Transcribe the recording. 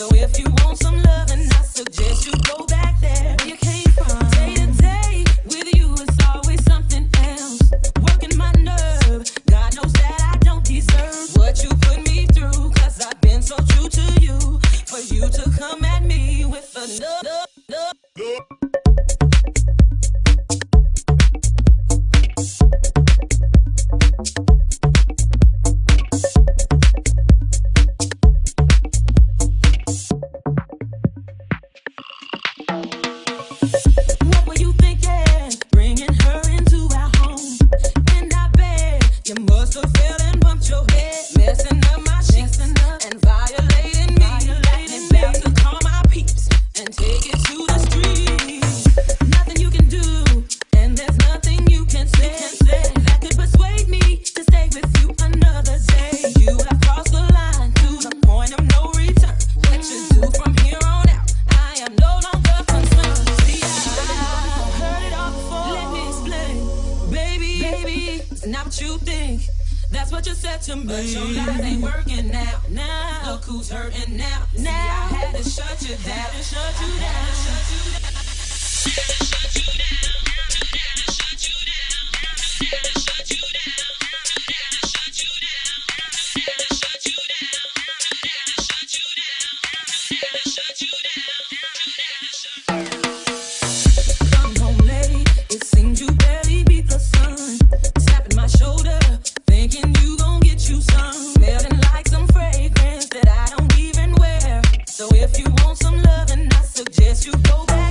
So if you want some love, then I suggest you go back there where you came from. Day to day with you, it's always something else. Working my nerve, God knows that I don't deserve what you put me through, cause I've been so true to you. For you to come at me with another you think that's what you said to me, but your life ain't working now. Look who's hurting now. See, I had to shut you down. So if you want some love, then I suggest you go back.